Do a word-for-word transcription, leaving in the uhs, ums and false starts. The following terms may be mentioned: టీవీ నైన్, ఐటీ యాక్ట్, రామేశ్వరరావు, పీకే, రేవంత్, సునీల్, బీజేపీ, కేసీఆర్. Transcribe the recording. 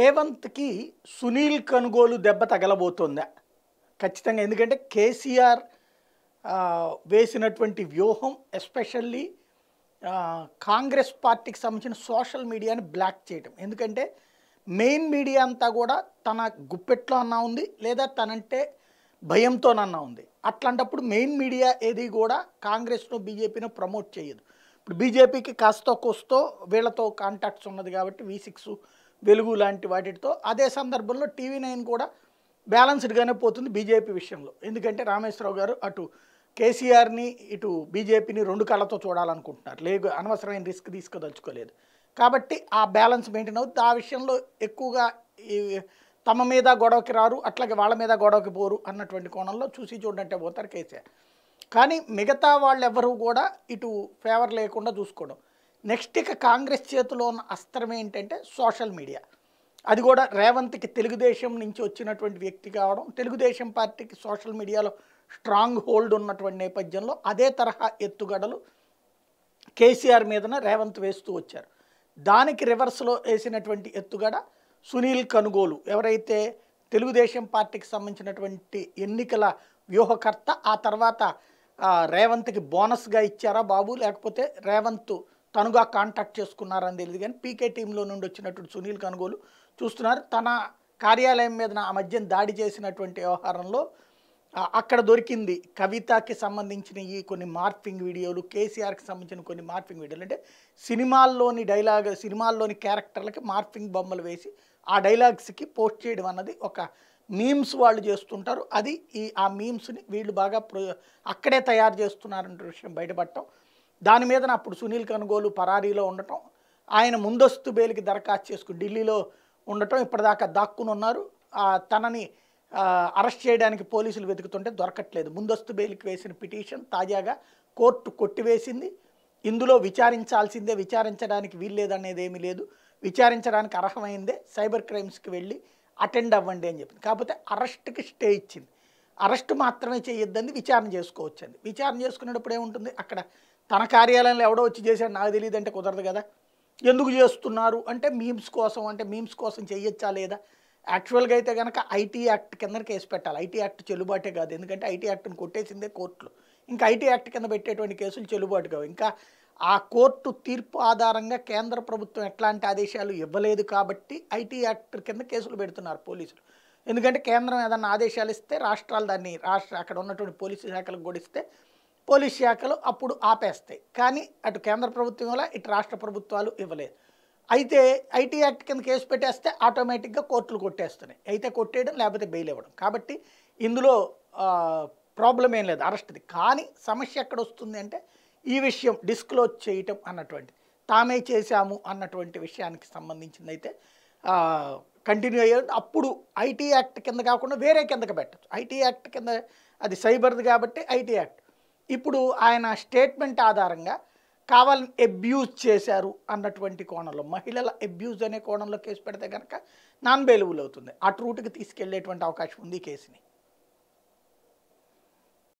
రేవంత్ కి సునీల్ కనుగోలు దెబ్బ తగలబోతోందా ఖచ్చితంగా? ఎందుకంటే కేసీఆర్ వేసినటువంటి వ్యూహం, ఎస్పెషల్లీ కాంగ్రెస్ పార్టీకి సంబంధించిన సోషల్ మీడియాని బ్లాక్ చేయడం. ఎందుకంటే మెయిన్ మీడియా అంతా కూడా తన గుప్పెట్లో అన్నా ఉంది, లేదా తనంటే భయంతోనన్నా ఉంది. అట్లాంటప్పుడు మెయిన్ మీడియా ఏది కూడా కాంగ్రెస్ను బీజేపీను ప్రమోట్ చేయదు. ఇప్పుడు బీజేపీకి కాస్తో కోస్తో వీళ్ళతో కాంటాక్ట్స్ ఉన్నది కాబట్టి వి సిక్స్ వెలుగు లాంటి వాటితో, అదే సందర్భంలో టీవీ నైన్ కూడా బ్యాలెన్స్డ్గానే పోతుంది బీజేపీ విషయంలో. ఎందుకంటే రామేశ్వరరావు గారు అటు కేసీఆర్ని ఇటు బీజేపీని రెండు కళ్ళతో చూడాలనుకుంటున్నారు, లేదు అనవసరమైన రిస్క్ తీసుకోదలుచుకోలేదు. కాబట్టి ఆ బ్యాలెన్స్ మెయింటైన్ అవుతుంది. ఆ విషయంలో ఎక్కువగా తమ మీద గొడవకి రారు, అట్లాగే వాళ్ళ మీద గొడవకి పోరు అన్నటువంటి కోణంలో చూసి చూడంటే పోతారు కేసీఆర్. కానీ మిగతా వాళ్ళు ఎవరు కూడా ఇటు ఫేవర్ లేకుండా చూసుకోవడం. నెక్స్ట్ ఇక కాంగ్రెస్ చేతిలో ఉన్న అస్త్రం ఏంటంటే సోషల్ మీడియా. అది కూడా రేవంత్కి తెలుగుదేశం నుంచి వచ్చినటువంటి వ్యక్తి కావడం, తెలుగుదేశం పార్టీకి సోషల్ మీడియాలో స్ట్రాంగ్ హోల్డ్ ఉన్నటువంటి నేపథ్యంలో అదే తరహా ఎత్తుగడలు కేసీఆర్ మీదన రేవంత్ వేస్తూ వచ్చారు. దానికి రివర్స్లో వేసినటువంటి ఎత్తుగడ సునీల్ కనుగోలు. ఎవరైతే తెలుగుదేశం పార్టీకి సంబంధించినటువంటి ఎన్నికల వ్యూహకర్త, ఆ తర్వాత రేవంత్కి బోనస్గా ఇచ్చారా బాబు, లేకపోతే రేవంత్ తనుగా కాంటాక్ట్ చేసుకున్నారని తెలియదు, కానీ పీకే టీంలో నుండి వచ్చినటువంటి సునీల్ కనుగోలు చూస్తున్నారు తన కార్యాలయం మీద ఆ మధ్యన దాడి చేసినటువంటి వ్యవహారంలో అక్కడ దొరికింది కవితకి సంబంధించిన ఈ కొన్ని మార్ఫింగ్ వీడియోలు, కేసీఆర్కి సంబంధించిన కొన్ని మార్ఫింగ్ వీడియోలు. అంటే సినిమాల్లోని డైలాగ్, సినిమాల్లోని క్యారెక్టర్లకి మార్ఫింగ్ బొమ్మలు వేసి ఆ డైలాగ్స్కి పోస్ట్ చేయడం అన్నది ఒక మీమ్స్ వాళ్ళు చేస్తుంటారు. అది ఈ ఆ మీమ్స్ని వీళ్ళు బాగా అక్కడే తయారు చేస్తున్నారంటే విషయం బయటపడటం, దాని మీద అప్పుడు సునీల్ కనుగోలు పరారీలో ఉండటం, ఆయన ముందస్తు బెయిల్కి దరఖాస్తు చేసుకుని ఢిల్లీలో ఉండటం, ఇప్పటిదాకా దాక్కుని ఉన్నారు. తనని అరెస్ట్ చేయడానికి పోలీసులు వెతుకుతుంటే దొరకట్లేదు. ముందస్తు బెయిల్కి వేసిన పిటిషన్ తాజాగా కోర్టు కొట్టివేసింది. ఇందులో విచారించాల్సిందే, విచారించడానికి వీల్లేదనేది ఏమీ లేదు, విచారించడానికి అర్హమైందే సైబర్ క్రైమ్స్కి వెళ్ళి అటెండ్ అవ్వండి అని చెప్పింది. కాకపోతే అరెస్ట్కి స్టే ఇచ్చింది. అరెస్ట్ మాత్రమే చేయొద్దని విచారణ చేసుకోవచ్చండి. విచారణ చేసుకునేటప్పుడు ఏముంటుంది, అక్కడ తన కార్యాలయంలో ఎవడో వచ్చి చేశాడు నాకు తెలియదు అంటే కుదరదు కదా. ఎందుకు చేస్తున్నారు అంటే మీమ్స్ కోసం, అంటే మీమ్స్ కోసం చేయొచ్చా లేదా? యాక్చువల్గా అయితే కనుక ఐటీ యాక్ట్ కింద కేసు పెట్టాలి. ఐటీ యాక్ట్ చెల్లుబాటే కాదు, ఎందుకంటే ఐటీ యాక్ట్ని కొట్టేసిందే కోర్టులు. ఇంకా ఐటీ యాక్ట్ కింద పెట్టేటువంటి కేసులు చెల్లుబాటు కావు. ఇంకా ఆ కోర్టు తీర్పు ఆధారంగా కేంద్ర ప్రభుత్వం ఎట్లాంటి ఆదేశాలు ఇవ్వలేదు కాబట్టి ఐటీ యాక్ట్ కింద కేసులు పెడుతున్నారు పోలీసులు. ఎందుకంటే కేంద్రం ఏదన్నా ఆదేశాలు ఇస్తే రాష్ట్రాలు దాన్ని, రాష్ట్ర అక్కడ ఉన్నటువంటి పోలీసు శాఖలకు కూడా ఇస్తే పోలీస్ శాఖలు అప్పుడు ఆపేస్తాయి. కానీ అటు కేంద్ర ప్రభుత్వం వల్ల, ఇటు రాష్ట్ర ప్రభుత్వాలు ఇవ్వలేదు. అయితే ఐటీ యాక్ట్ కింద కేసు పెట్టేస్తే ఆటోమేటిక్గా కోర్టులు కొట్టేస్తున్నాయి. అయితే కొట్టేయడం లేకపోతే బెయిల్ ఇవ్వడం. కాబట్టి ఇందులో ప్రాబ్లం ఏం లేదు అరెస్ట్ది. కానీ సమస్య ఎక్కడ వస్తుంది అంటే ఈ విషయం డిస్క్లోజ్ చేయటం అన్నటువంటిది, తామే చేశాము అన్నటువంటి విషయానికి సంబంధించింది అయితే కంటిన్యూ అయ్యే. అప్పుడు ఐటీ యాక్ట్ కింద కాకుండా వేరే కిందకి పెట్టచ్చు. ఐటీ యాక్ట్ కింద అది సైబర్ది కాబట్టి ఐటీ యాక్ట్. ఇప్పుడు ఆయన స్టేట్మెంట్ ఆధారంగా కావాలని అబ్యూజ్ చేశారు అన్నటువంటి కోణంలో, మహిళల అబ్యూజ్ అనే కోణంలో కేసు పెడితే కనుక నాన్ బెయిలబుల్ అవుతుంది. ఆ రూట్కి తీసుకెళ్లేటువంటి అవకాశం ఉంది ఈ కేసుని.